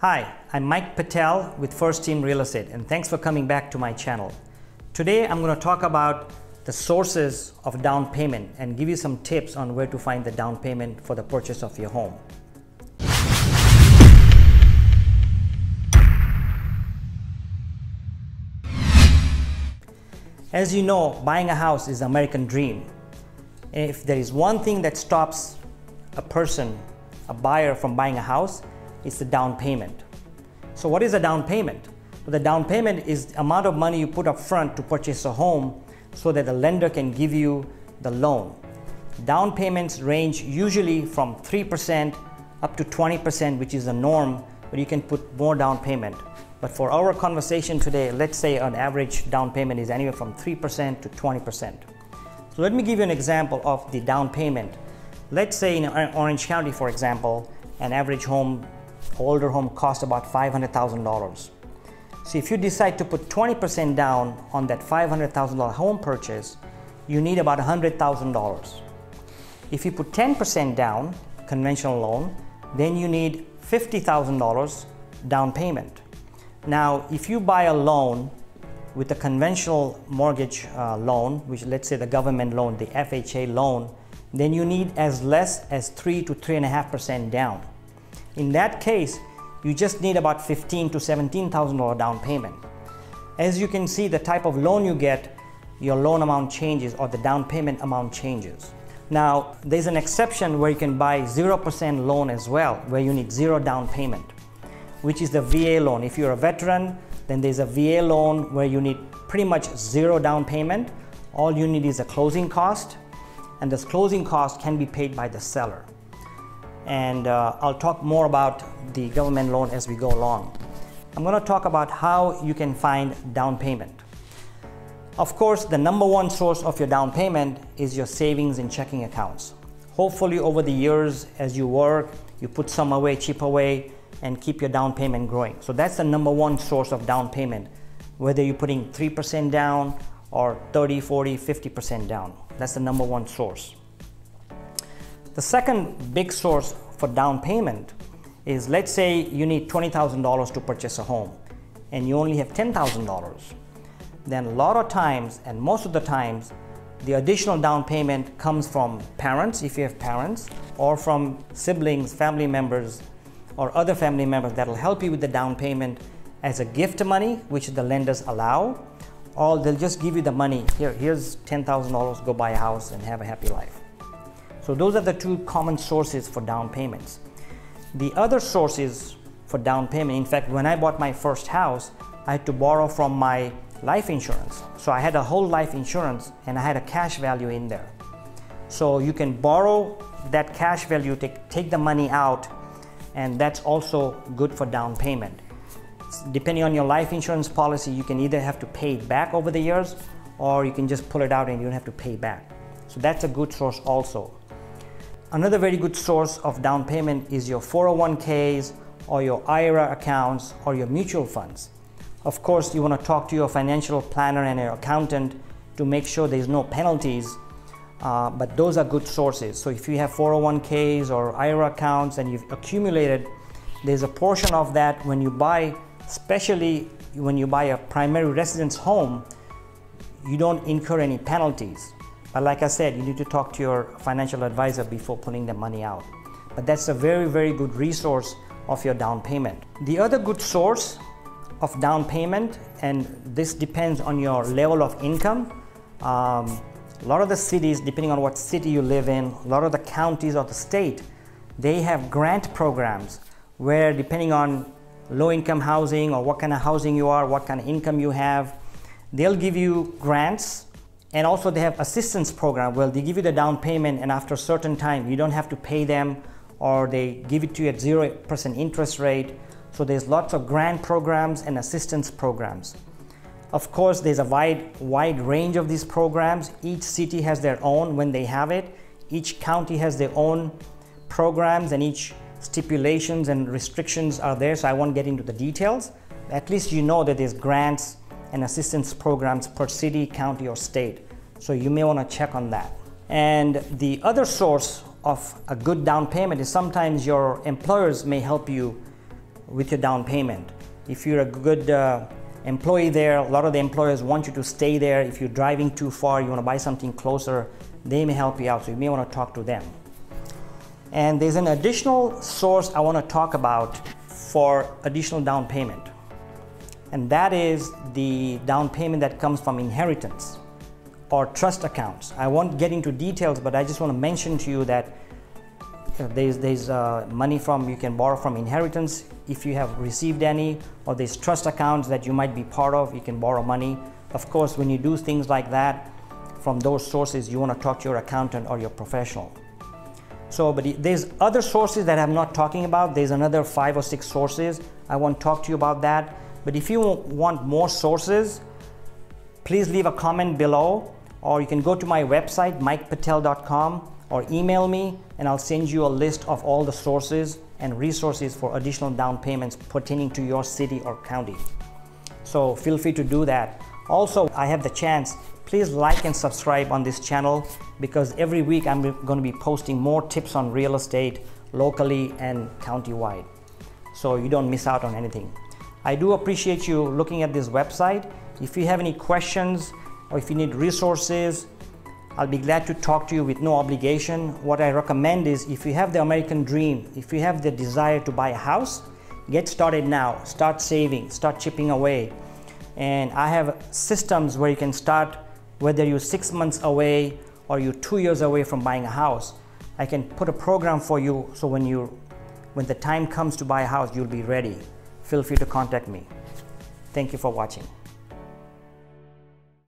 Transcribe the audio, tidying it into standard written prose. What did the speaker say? Hi, I'm Mike Patel with First Team Real Estate, and thanks for coming back to my channel. Today I'm going to talk about the sources of down payment and give you some tips on where to find the down payment for the purchase of your home. As you know, buying a house is the American dream. If there is one thing that stops a buyer from buying a house, it's the down payment. So what is a down payment? Well, the down payment is the amount of money you put up front to purchase a home so that the lender can give you the loan. Down payments range usually from 3% up to 20%, which is the norm, but you can put more down payment. But for our conversation today, let's say on average down payment is anywhere from 3% to 20%. So let me give you an example of the down payment. Let's say in Orange County, for example, an average home, older home costs about $500,000. So if you decide to put 20% down on that $500,000 home purchase, you need about $100,000. If you put 10% down, conventional loan, then you need $50,000 down payment. Now, if you buy a loan with a conventional mortgage loan, which let's say the government loan, the FHA loan, then you need as less as 3 to 3.5% down. In that case, you just need about $15,000 to $17,000 down payment. As you can see, the type of loan you get, your loan amount changes or the down payment amount changes. Now, there's an exception where you can buy 0% loan as well, where you need zero down payment, which is the VA loan. If you're a veteran, then there's a VA loan where you need pretty much zero down payment. All you need is a closing cost, and this closing cost can be paid by the seller. And I'll talk more about the government loan as we go along. I'm going to talk about how you can find down payment. Of course, the number one source of your down payment is your savings and checking accounts. Hopefully over the years as you work, you put some away, chip away, and keep your down payment growing. So that's the number one source of down payment, whether you're putting 3% down or 30, 40, 50% down. That's the number one source. The second big source for down payment is, let's say you need $20,000 to purchase a home and you only have $10,000. Then a lot of times, and most of the times, the additional down payment comes from parents, if you have parents, or from siblings, family members, or other family members that will help you with the down payment as a gift money, which the lenders allow, or they'll just give you the money. Here's $10,000, go buy a house and have a happy life. So those are the two common sources for down payments. The other sources for down payment, in fact, when I bought my first house, I had to borrow from my life insurance. So I had a whole life insurance and I had a cash value in there. So you can borrow that cash value, take the money out, and that's also good for down payment. Depending on your life insurance policy, you can either have to pay it back over the years or you can just pull it out and you don't have to pay back. So that's a good source also. Another very good source of down payment is your 401ks or your IRA accounts or your mutual funds. Of course, you want to talk to your financial planner and your accountant to make sure there's no penalties, but those are good sources. So if you have 401ks or IRA accounts and you've accumulated, there's a portion of that when you buy, especially when you buy a primary residence home, you don't incur any penalties. But like I said, you need to talk to your financial advisor before pulling the money out. But that's a very, very good resource of your down payment. The other good source of down payment, and this depends on your level of income. A lot of the cities, depending on what city you live in, a lot of the counties or the state, they have grant programs where depending on low income housing or what kind of housing you are, what kind of income you have, they'll give you grants. And also they have assistance program where they give you the down payment and after a certain time you don't have to pay them, or they give it to you at 0% interest rate. So there's lots of grant programs and assistance programs. Of course, there's a wide range of these programs. Each city has their own when they have it. Each county has their own programs and each stipulations and restrictions are there, so I won't get into the details. At least you know that there's grants and assistance programs per city, county, or state. So you may want to check on that. And the other source of a good down payment is sometimes your employers may help you with your down payment. If you're a good employee there, a lot of the employers want you to stay there. If you're driving too far, you want to buy something closer, they may help you out, so you may want to talk to them. And there's an additional source I want to talk about for additional down payment, and that is the down payment that comes from inheritance or trust accounts. I won't get into details, but I just want to mention to you that there's money you can borrow from inheritance if you have received any, or there's trust accounts that you might be part of, you can borrow money. Of course, when you do things like that from those sources, you want to talk to your accountant or your professional. So, but there's other sources that I'm not talking about. There's another 5 or 6 sources. I won't talk to you about that. But if you want more sources, please leave a comment below, or you can go to my website, mikepatel.com, or email me, and I'll send you a list of all the sources and resources for additional down payments pertaining to your city or county. So feel free to do that. Also, I have the chance, please like and subscribe on this channel, because every week I'm going to be posting more tips on real estate locally and countywide, so you don't miss out on anything. I do appreciate you looking at this website. If you have any questions or if you need resources, I'll be glad to talk to you with no obligation. What I recommend is, if you have the American dream, if you have the desire to buy a house, get started now. Start saving, start chipping away. And I have systems where you can start, whether you're 6 months away or you're 2 years away from buying a house. I can put a program for you, so when the time comes to buy a house, you'll be ready. Feel free to contact me. Thank you for watching.